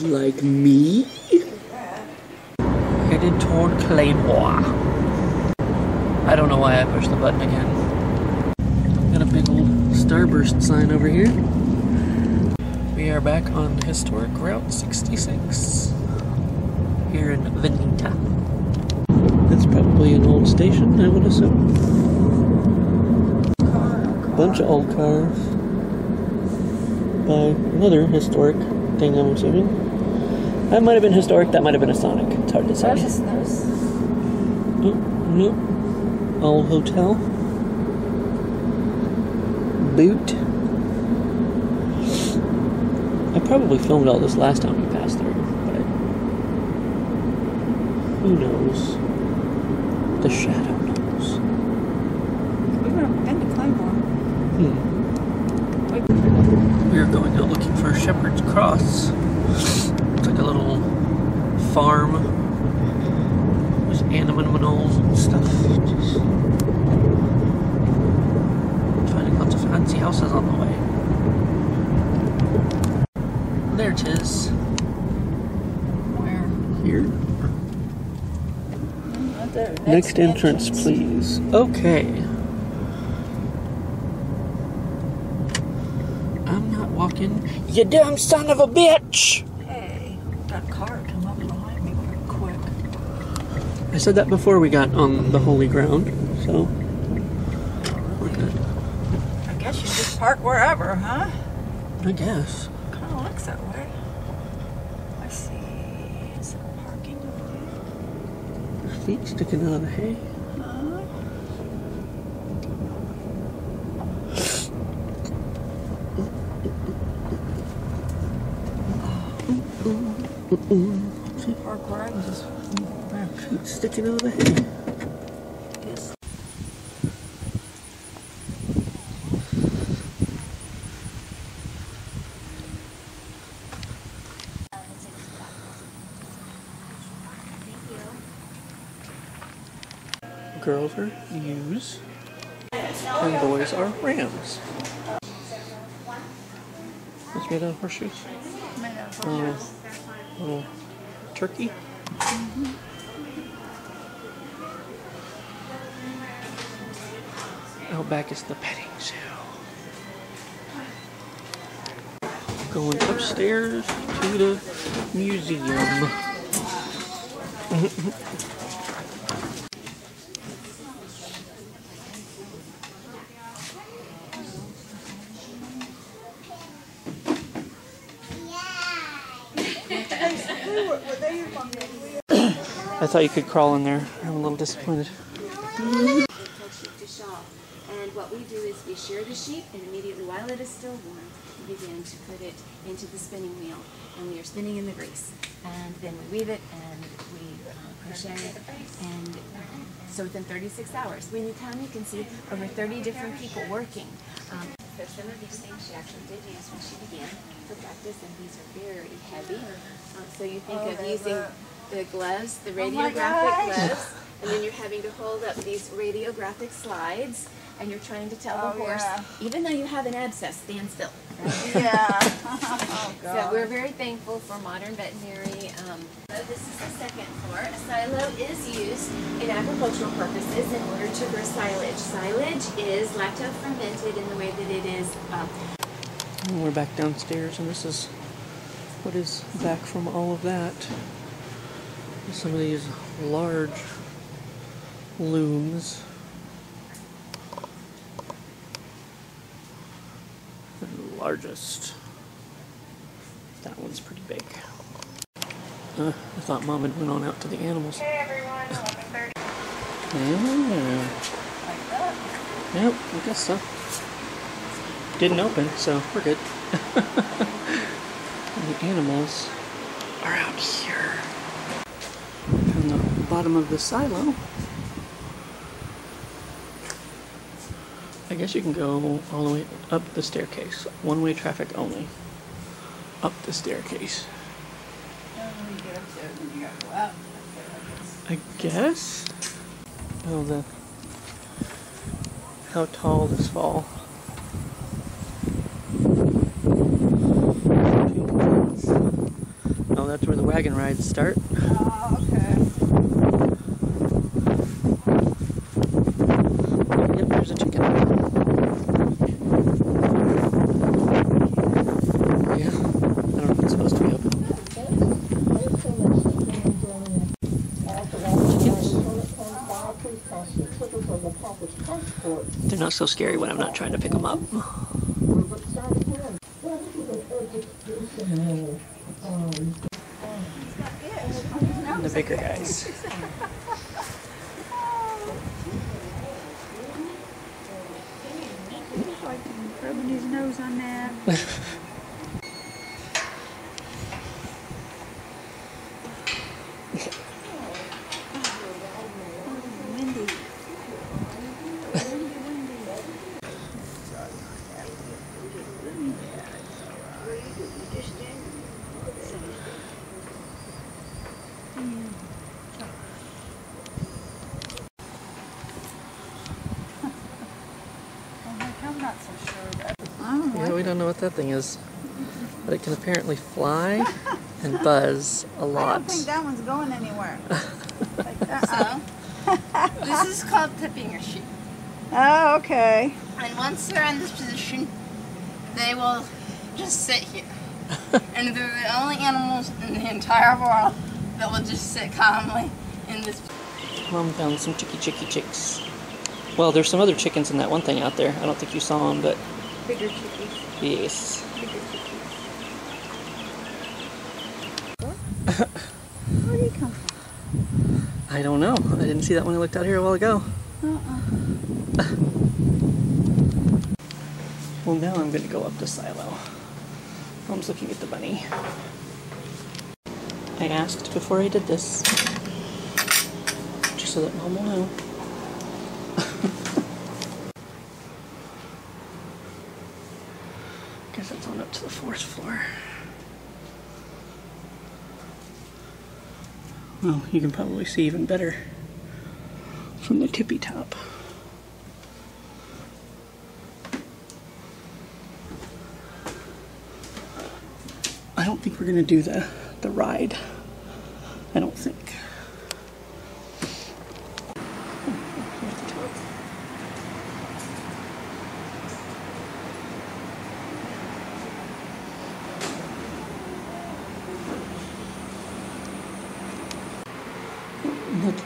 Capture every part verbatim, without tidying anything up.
Like me? Headed toward Claremore. I don't know why I pushed the button again. Got a big old starburst sign over here. We are back on historic Route sixty-six here in Vinita. That's probably an old station, I would assume. A bunch of old cars by another historic thing, I'm assuming. That might have been historic, that might have been a Sonic. It's hard to say. Oh, no. Old hotel. Boot. I probably filmed all this last time we passed through, but who knows? The shadow knows. We've never been to Claremore. Hmm. We were going out looking for Shepherd's Cross. It's like a little farm. There's animals and stuff. Just finding lots of fancy houses on the way. There it is. Where? Here. Not there. Next, Next entrance, entrance, please. Okay. I'm not walking. You dumb son of a bitch! Hey, that car come up behind me pretty quick. I said that before we got on the holy ground, so we're good. I guess you just park wherever, huh? I guess. Looks that way. I see. Is there parking over there? There's feet sticking out of the hay. Uh-huh. Park where I can just grab feet sticking out of the hay. Yes. Girls are ewes, and boys are rams. It's made out of horseshoes. Made out of horseshoes. Uh, little turkey. Mm-hmm. Out back is the petting zoo. Going upstairs to the museum. I thought you could crawl in there. I'm a little disappointed. Sheep to shawl. And what we do is we shear the sheep, and immediately while it is still warm, we begin to put it into the spinning wheel, and we are spinning in the grease. And then we weave it, and we uh, crochet it, and um, so within thirty-six hours. When you come, you can see over thirty different people working. Um, So some of these things she actually did use when she began for practice, and these are very heavy. Um, so you think oh, of using look. the gloves, the radiographic oh gloves, and then you're having to hold up these radiographic slides, and you're trying to tell oh, the horse, yeah. even though you have an abscess, stand still. Right? Yeah. oh, God. So we're very thankful for modern veterinary. Um, so this is the second floor. A silo is used in agricultural purposes in order to grow silage. Silage is lacto-fermented in the way that it is. Um, we're back downstairs, and this is what is back from all of that. Some of these large looms. The largest. That one's pretty big. Uh, I thought Mom had went on out to the animals. Hey everyone, eleven thirty. Yeah. Like that? Yep, I guess so. Didn't open, so we're good. And the animals are out here. From the bottom of the silo. I guess you can go all the way up the staircase. One-way traffic only. Up the staircase. I guess? Oh, the... How tall this fall. that's where the wagon rides start. Oh, okay. Yep, there's a chicken. Yeah, I don't know if it's supposed to be open. They're not so scary when I'm not trying to pick them up. The bigger guys. Looks like he's rubbing his nose on that. That thing is, but it can apparently fly and buzz a lot. I don't think that one's going anywhere. Like, uh-oh. This is called tipping a sheep. Oh, okay. And once they're in this position, they will just sit here. And they're the only animals in the entire world that will just sit calmly in this position. Mom found some chicky chicky chicks. Well, there's some other chickens in that one thing out there. I don't think you saw them, but... Bigger chickies. Yes. Bigger chickies. Where do you come from? I don't know. I didn't see that when I looked out here a while ago. Uh-uh. Well, now I'm going to go up to Silo. Mom's looking at the bunny. I asked before I did this, just so that Mom will know. It's on up to the fourth floor. Well, you can probably see even better from the tippy top. I don't think we're gonna do the, the ride. I don't think.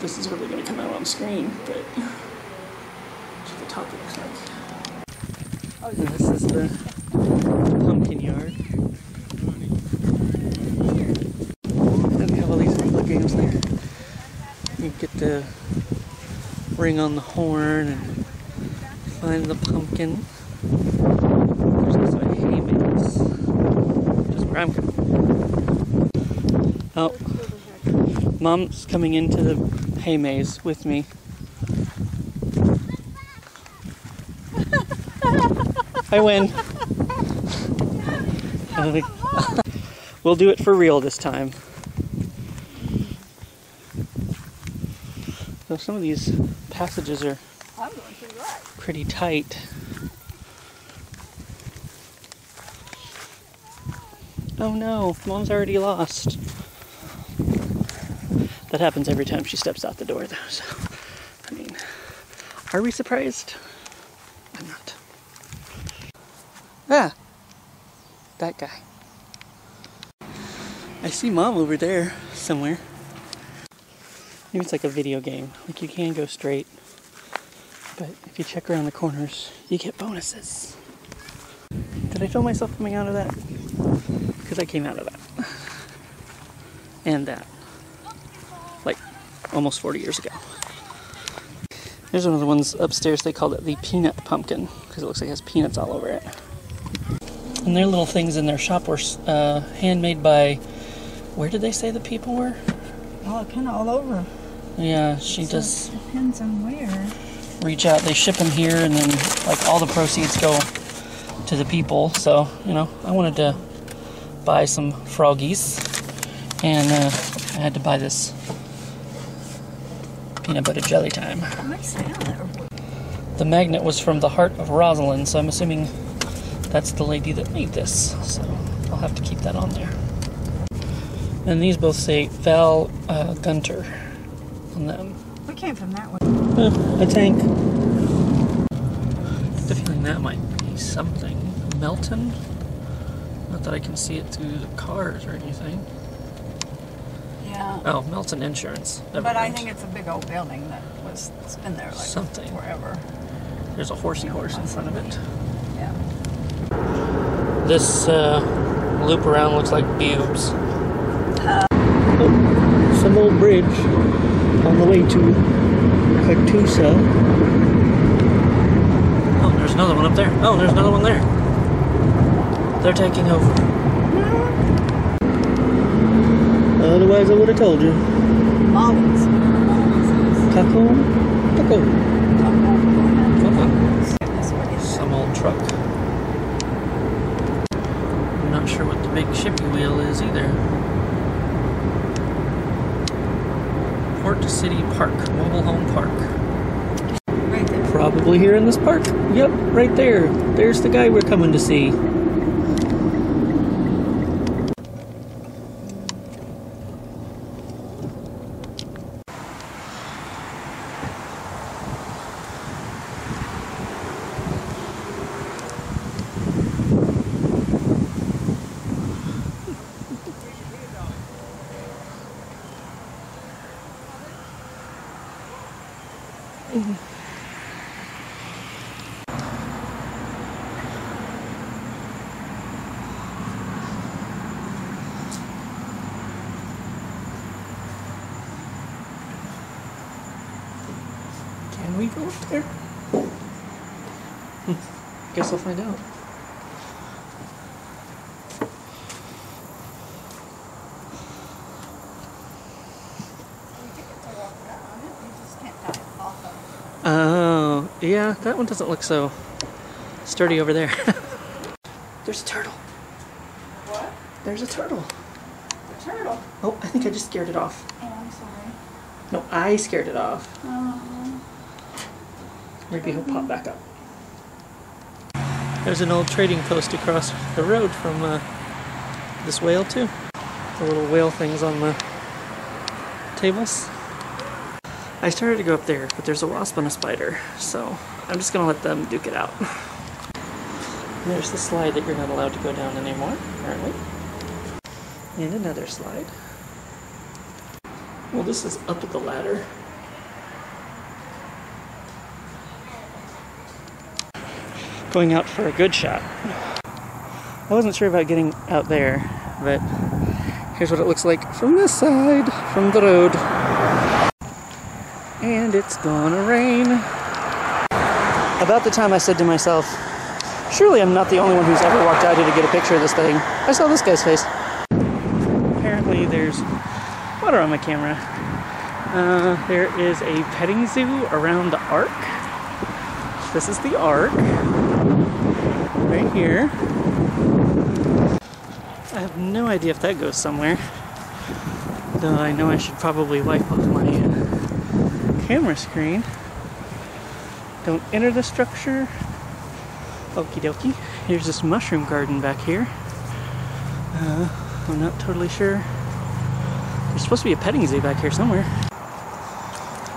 This is really going to come out on screen, but that's what the top looks like. Oh, yeah. This is the pumpkin yard. Then we have all these little games there. You get the ring on the horn and find the pumpkin. There's also a hay maze, which is where I'm going. Oh. Mom's coming into the hay maze with me. I win. No, no, no. We'll do it for real this time. So some of these passages are pretty tight. Oh no, Mom's already lost. That happens every time she steps out the door, though, so, I mean, are we surprised? I'm not. Ah! That guy. I see Mom over there, somewhere. Maybe it's like a video game. Like, you can go straight, but if you check around the corners, you get bonuses. Did I feel myself coming out of that? Because I came out of that. And that. Almost forty years ago. Here's one of the ones upstairs. They called it the peanut pumpkin because it looks like it has peanuts all over it. And their little things in their shop were uh, handmade by, where did they say the people were? Oh, kind of all over. Yeah, she so does. It depends on where. Reach out. They ship them here, and then like all the proceeds go to the people. So you know, I wanted to buy some froggies, and uh, I had to buy this. Peanut butter jelly time. The magnet was from the heart of Rosalind, so I'm assuming that's the lady that made this. So I'll have to keep that on there. And these both say Val uh, Gunter on them. We came from that one. Uh, a tank. I have a feeling that might be something. Melton? Not that I can see it through the cars or anything. Yeah. Oh, Melton Insurance. Never but mind. I think it's a big old building that was, it's been there like something. Forever. There's a horsey horse in front of it. Yeah. This uh, loop around looks like boobs. Uh. Oh, some old bridge on the way to Catoosa. Oh, there's another one up there. Oh, there's another one there. They're taking over. Otherwise, I would have told you. Always. Taco? Taco. Some old truck. I'm not sure what the big shipping wheel is either. Port City Park, Mobile Home Park. Right there. Probably here in this park. Yep, right there. There's the guy we're coming to see. Can we go up there? Hmm. Guess I'll find out. Oh, yeah, that one doesn't look so sturdy over there. There's a turtle. What? There's a turtle. A turtle? Oh, I think I just scared it off. Oh, I'm sorry. No, I scared it off. Oh. Maybe he'll pop back up. There's an old trading post across the road from uh, this whale, too. The little whale things on the tables. I started to go up there, but there's a wasp and a spider, so I'm just gonna let them duke it out. There's the slide that you're not allowed to go down anymore, apparently. And another slide. Well, this is up at the ladder. Going out for a good shot. I wasn't sure about getting out there, but here's what it looks like from this side, from the road. And it's gonna rain. About the time I said to myself, surely I'm not the only one who's ever walked out here to get a picture of this thing. I saw this guy's face. Apparently there's water on my camera. Uh, there is a petting zoo around the Ark. This is the Ark. Right here. I have no idea if that goes somewhere. Though I know I should probably wipe off my camera screen. Don't enter the structure. Okie dokie. Here's this mushroom garden back here. Uh, I'm not totally sure. There's supposed to be a petting zoo back here somewhere.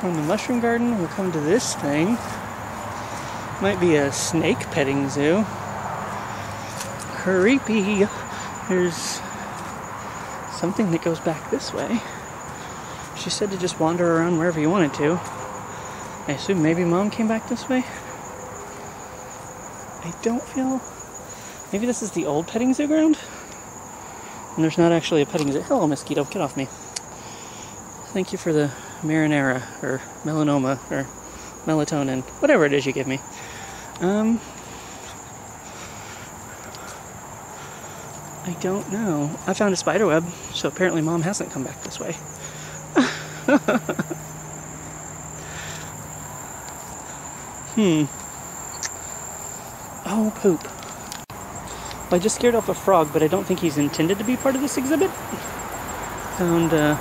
From the mushroom garden, we'll come to this thing. Might be a snake petting zoo. Creepy. There's something that goes back this way. She said to just wander around wherever you wanted to. I assume maybe Mom came back this way? I don't feel... Maybe this is the old petting zoo ground? And there's not actually a petting zoo. Hello, mosquito. Get off me. Thank you for the marinara, or melanoma, or melatonin. Whatever it is you give me. Um... I don't know. I found a spider web, so apparently Mom hasn't come back this way. hmm. Oh, poop. Well, I just scared off a frog, but I don't think he's intended to be part of this exhibit. Found uh,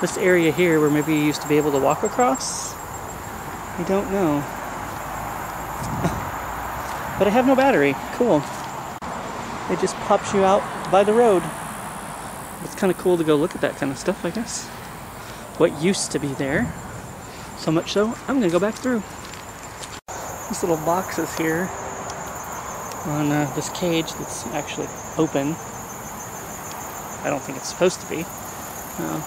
this area here where maybe you used to be able to walk across. I don't know. But I have no battery. Cool. It just pops you out by the road. it's kind of cool to go look at that kind of stuff, I guess. What used to be there. So much so, I'm gonna go back through. These little boxes here on uh, this cage that's actually open. I don't think it's supposed to be. Uh,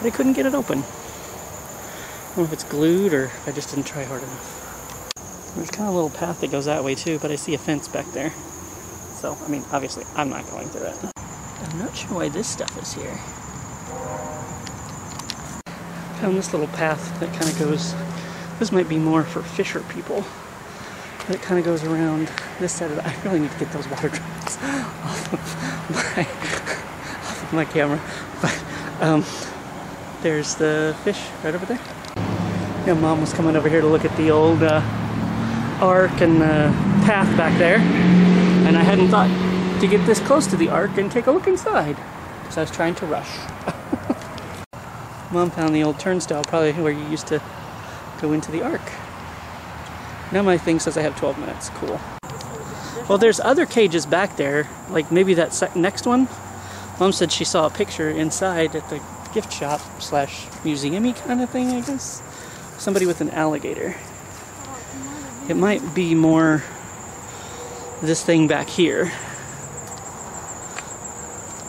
but I couldn't get it open. I don't know if it's glued or if I just didn't try hard enough. There's kind of a little path that goes that way too, but I see a fence back there. So, I mean, obviously, I'm not going through it. I'm not sure why this stuff is here. Found this little path that kind of goes... This might be more for fisher people. But it kind of goes around this side of the... I really need to get those water drops off of my, off of my camera. But um, there's the fish right over there. Yeah, Mom was coming over here to look at the old uh, arc and the path back there. And I hadn't thought to get this close to the arc and take a look inside, because I was trying to rush. Mom found the old turnstile, probably where you used to go into the arc. Now my thing says I have twelve minutes. Cool. Well, there's other cages back there, like maybe that next one. Mom said she saw a picture inside at the gift shop slash museum-y kind of thing, I guess. Somebody with an alligator. It might be more... this thing back here.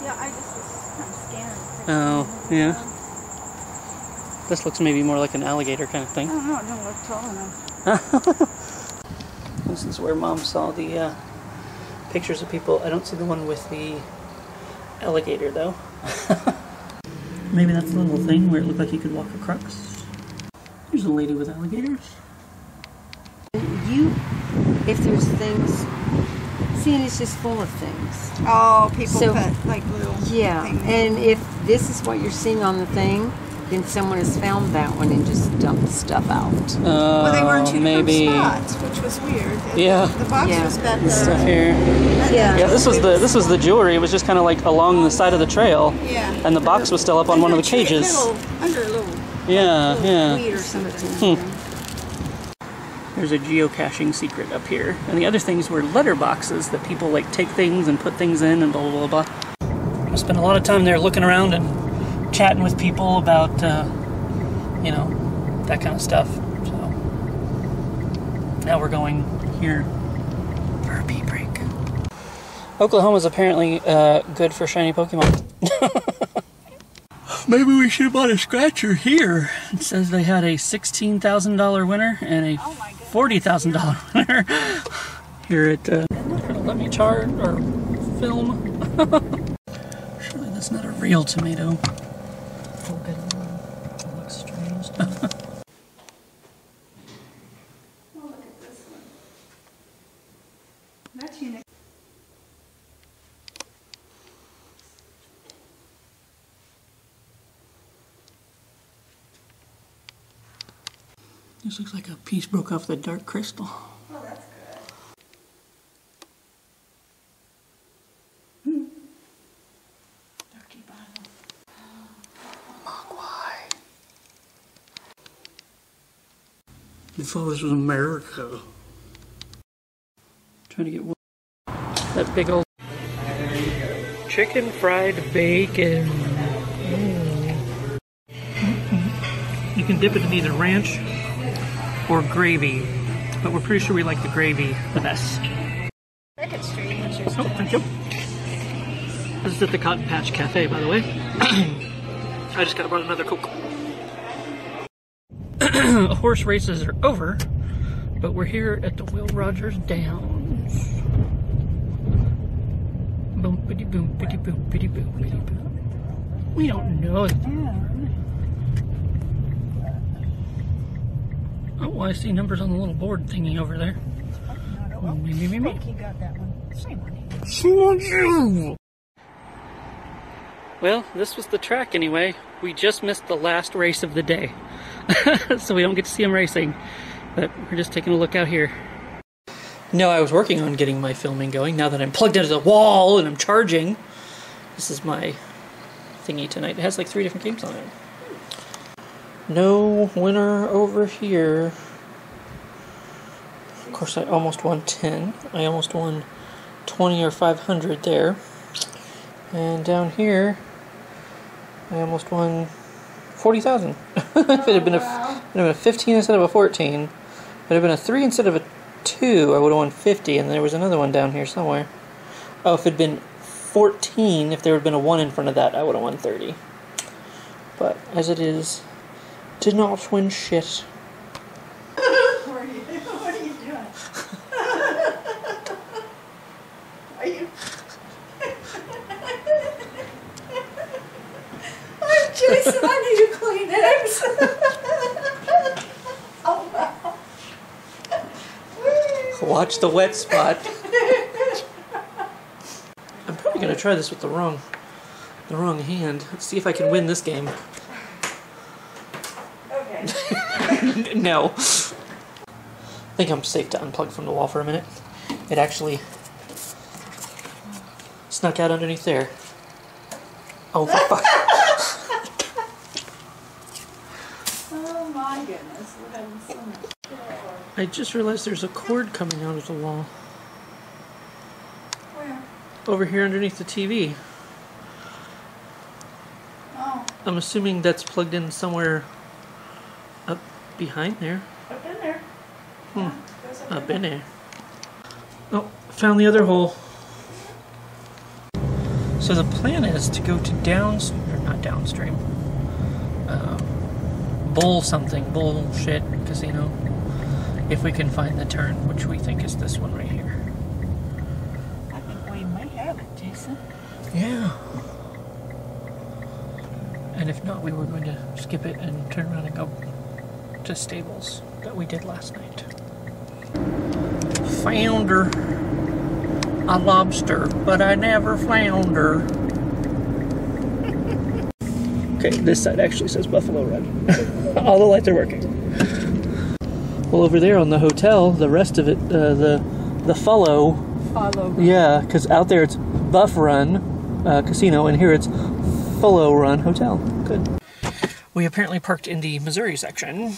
Yeah, I just was kind of scared. Oh, yeah. This looks maybe more like an alligator kind of thing. I don't know, it doesn't look tall enough. This is where Mom saw the uh, pictures of people. I don't see the one with the alligator, though. Maybe that's the little thing where it looked like you could walk a crux. There's a lady with alligators. You... If there's things, see, and it's just full of things. Oh, people so, put like little yeah, things. And if this is what you're seeing on the thing, then someone has found that one and just dumped stuff out. Oh, well, they were in two maybe. different spots, which was weird. And yeah, the box yeah. was better. Stuff here. Yeah, yeah. This was the this was the jewelry. It was just kind of like along the side of the trail. Yeah. And the box was still up on under one of the cages. Little, under a little. Yeah, like, little yeah. Weed or something. Hmm. There's a geocaching secret up here. And the other things were letter boxes that people like take things and put things in and blah, blah, blah, blah. I spent a lot of time there looking around and chatting with people about, uh, you know, that kind of stuff. So now we're going here for a pee break. Oklahoma's apparently uh, good for shiny Pokemon. Maybe we should have bought a scratcher here. It says they had a sixteen thousand dollar winner and a oh my forty thousand dollar winner here at, uh, let me chart or film. Surely that's not a real tomato. Oh, good one. It looks strange. Oh, look at this one. That's unique. This looks like a piece broke off the dark crystal. Oh, that's good. Mm. Dirty bottle. Mogwai. Before this was America. Trying to get one. That big old chicken fried bacon. Mm. Mm-hmm. You can dip it in either ranch or gravy, but we're pretty sure we like the gravy the best. Market Street. Oh, thank you. This is at the Cotton Patch Cafe, by the way. I just got brought another Coke. Horse races are over, but we're here at the Will Rogers Downs. Boom, bitty boom, bitty boom, bitty boom, bitty boom. We don't know it. Oh, I see numbers on the little board thingy over there. Oh, me, me, me, me. I think you got that one. Same one. Well, this was the track anyway. We just missed the last race of the day. So we don't get to see him racing. But we're just taking a look out here. No, I was working on getting my filming going now that I'm plugged into the wall and I'm charging. This is my thingy tonight. It has like three different games on it. No winner over here. Of course, I almost won ten. I almost won twenty or five hundred there. And down here, I almost won forty thousand. If it had been a, wow. it had been a fifteen instead of a fourteen, if it had been a three instead of a two, I would have won fifty, and there was another one down here somewhere. Oh, if it had been fourteen, if there had been a one in front of that, I would have won thirty. But as it is, did not win shit. What are you, what are you doing? Are you... I'm Jason, I need to clean eggs. Oh, wow. Watch the wet spot. I'm probably going to try this with the wrong... the wrong hand. Let's see if I can win this game. Okay. No. I think I'm safe to unplug from the wall for a minute. It actually snuck out underneath there. Oh, for fuck. Oh my goodness. We're having so much trouble. I just realized there's a cord coming out of the wall. Where? Over here underneath the T V. I'm assuming that's plugged in somewhere up behind there. Up in there. Hmm. Yeah, up up in there. there. Oh, found the other hole. So the plan is to go to downstream, or not downstream, uh, Bull something, Bullshit Casino, if we can find the turn, which we think is this one right here. I think we might have it, Jason. Yeah. And if not, we were going to skip it and turn around and go to Stables that we did last night. Found her. I lobsed her, but I never found her. Okay, this side actually says Buffalo Run. All the lights are working. Well, over there on the hotel, the rest of it, uh, the the follow. Follow. Yeah, because out there it's Buff Run uh, Casino, and here it's Buffalo Run Hotel. Good. We apparently parked in the Missouri section.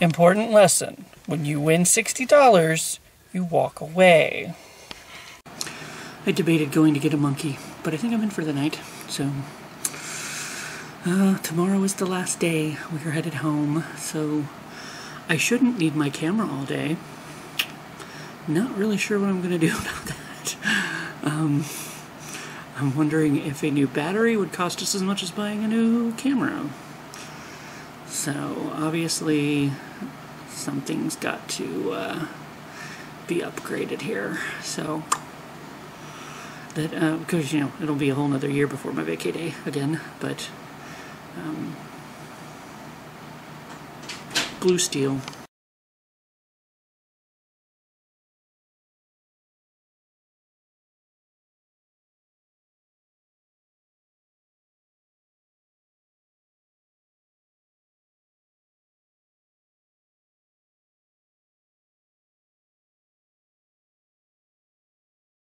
Important lesson. When you win sixty dollars, you walk away. I debated going to get a monkey, but I think I'm in for the night. So, uh, tomorrow is the last day. We are headed home, so I shouldn't need my camera all day. Not really sure what I'm going to do about that. Um... I'm wondering if a new battery would cost us as much as buying a new camera. So, obviously, something's got to uh, be upgraded here. So, that, uh, because, you know, it'll be a whole nother year before my vacay day again, but, um, blue steel.